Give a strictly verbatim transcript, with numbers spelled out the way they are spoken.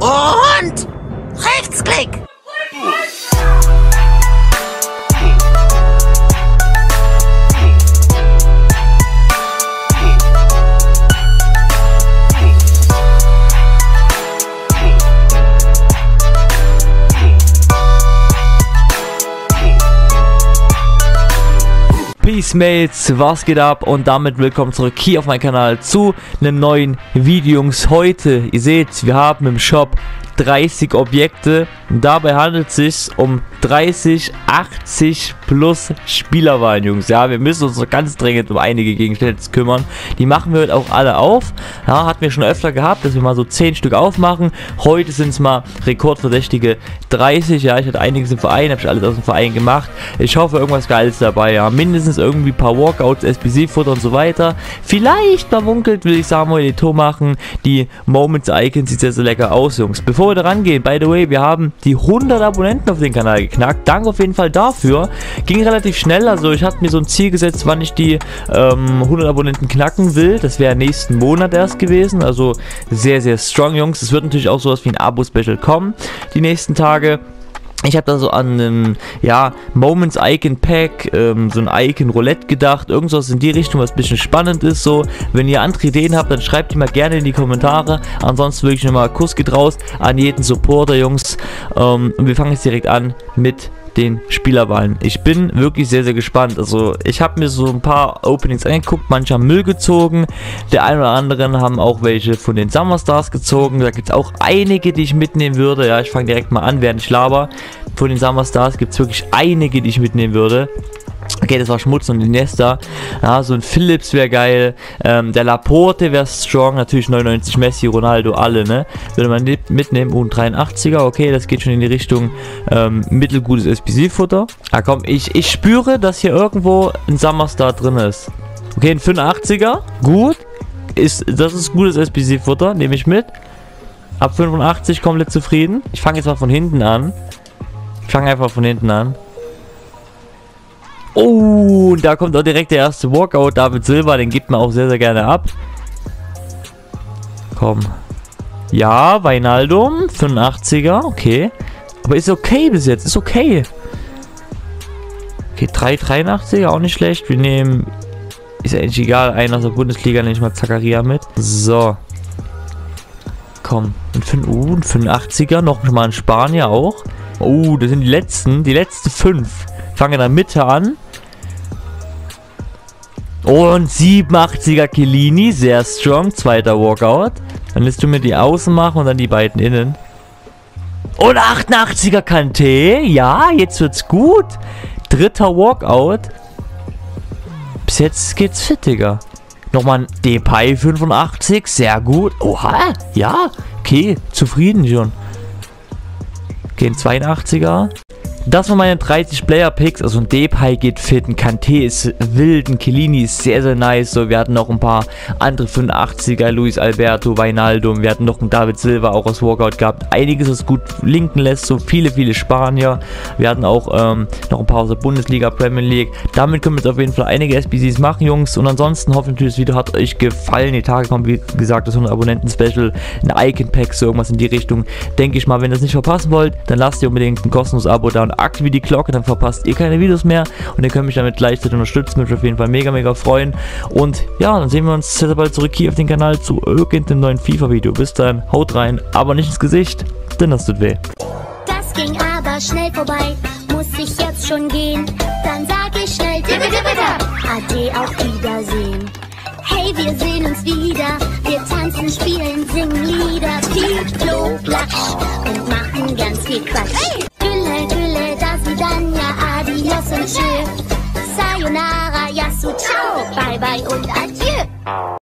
und Rechtsklick. Peace Mates, was geht ab und damit willkommen zurück hier auf meinem Kanal zu einem neuen Video. Heute, ihr seht, wir haben im Shop dreißig Objekte und dabei handelt es sich um dreißig, achtzig plus Spielerwahlen, Jungs. Ja, wir müssen uns ganz dringend um einige Gegenstände kümmern. Die machen wir heute auch alle auf. Ja, hatten wir schon öfter gehabt, dass wir mal so zehn Stück aufmachen. Heute sind es mal rekordverdächtige dreißig. Ja, ich hatte einiges im Verein, habe ich alles aus dem Verein gemacht. Ich hoffe, irgendwas Geiles dabei. Ja, mindestens irgendwie ein paar Walkouts, S B C-Futter und so weiter. Vielleicht vermunkelt will ich Samuel Eto'o machen. Die Moments-Icons sieht sehr, sehr lecker aus, Jungs. Bevor wir da rangehen, by the way, wir haben die hundert Abonnenten auf den Kanal geknackt. Danke auf jeden Fall dafür. Ging relativ schnell, also ich hatte mir so ein Ziel gesetzt, wann ich die ähm, hundert Abonnenten knacken will. Das wäre nächsten Monat erst gewesen, also sehr, sehr strong, Jungs. Es wird natürlich auch sowas wie ein Abo-Special kommen, die nächsten Tage. Ich habe da so an einem, ja, Moments Icon Pack, ähm, so ein Icon Roulette gedacht, irgendwas in die Richtung, was ein bisschen spannend ist, so. Wenn ihr andere Ideen habt, dann schreibt die mal gerne in die Kommentare. Ansonsten wirklich nochmal Kuss geht raus an jeden Supporter, Jungs. Ähm, und wir fangen jetzt direkt an mit den Spielerwahlen. Ich bin wirklich sehr, sehr gespannt. Also ich habe mir so ein paar Openings angeguckt, manche haben Müll gezogen, der ein oder anderen haben auch welche von den Summer Stars gezogen. Da gibt es auch einige, die ich mitnehmen würde. Ja, ich fange direkt mal an, während ich laber. Von den Summer Stars gibt es wirklich einige, die ich mitnehmen würde. Okay, das war Schmutz und die Nesta. Ja, so ein Phillips wäre geil. Ähm, der Laporte wäre strong. Natürlich neunundneunzig, Messi, Ronaldo, alle, ne? Würde man mitnehmen. Und dreiundachtziger, okay, das geht schon in die Richtung ähm, mittelgutes S B C-Futter. Ah, komm, ich, ich spüre, dass hier irgendwo ein Summerstar drin ist. Okay, ein fünfundachtziger, gut. Ist, das ist gutes S B C-Futter, nehme ich mit. Ab fünfundachtzig komplett zufrieden. Ich fange jetzt mal von hinten an. Ich fange einfach von hinten an. Oh, und da kommt auch direkt der erste Walkout. David Silva, den gibt man auch sehr, sehr gerne ab. Komm. Ja, Wijnaldum, fünfundachtziger, okay. Aber ist okay bis jetzt, ist okay. Okay, drei Komma dreiundachtziger, auch nicht schlecht. Wir nehmen, ist ja eigentlich egal, einen aus der Bundesliga, nehme ich mal Zakaria mit. So. Komm, und uh, ein fünfundachtziger, noch mal in Spanier auch. Oh, das sind die letzten, die letzten fünf. Fangen in der Mitte an. Und siebenundachtziger Killini, sehr strong. Zweiter Walkout. Dann lässt du mir die Außen machen und dann die beiden Innen. Und achtundachtziger Kanté. Ja, jetzt wird's gut. Dritter Walkout. Bis jetzt geht's fit, Digga. Nochmal ein Depay fünfundachtzig, sehr gut. Oha, ja. Okay, zufrieden schon. Okay, ein zweiundachtziger. Das waren meine dreißig Player-Picks. Also ein Depay geht fit, ein Kanté ist wild, ein Killini ist sehr, sehr nice. So, wir hatten noch ein paar andere fünfundachtziger, Luis Alberto, Wijnaldum. Wir hatten noch einen David Silva auch aus Walkout gehabt. Einiges, was gut linken lässt. So viele, viele Spanier. Wir hatten auch ähm, noch ein paar aus der Bundesliga, Premier League. Damit können wir jetzt auf jeden Fall einige S B Cs machen, Jungs. Und ansonsten hoffe ich natürlich, das Video hat euch gefallen. Die Tage kommen, wie gesagt, das hundert Abonnenten-Special, ein Icon-Pack, so irgendwas in die Richtung. Denke ich mal, wenn ihr das nicht verpassen wollt, dann lasst ihr unbedingt ein kostenloses Abo da. Aktiviert die Glocke, dann verpasst ihr keine Videos mehr und ihr könnt mich damit gleichzeitig unterstützen. Würde mich auf jeden Fall mega, mega freuen. Und ja, dann sehen wir uns sehr bald zurück hier auf den Kanal zu irgendeinem neuen FIFA-Video. Bis dann, haut rein, aber nicht ins Gesicht, denn das tut weh. Das ging aber schnell vorbei, muss ich jetzt schon gehen. Dann sag ich schnell, bitte, bitte, ade, auf Wiedersehen. Hey, wir sehen uns wieder, wir tanzen, spielen, singen Lieder, viel Flo, Platsch und machen ganz viel Quatsch.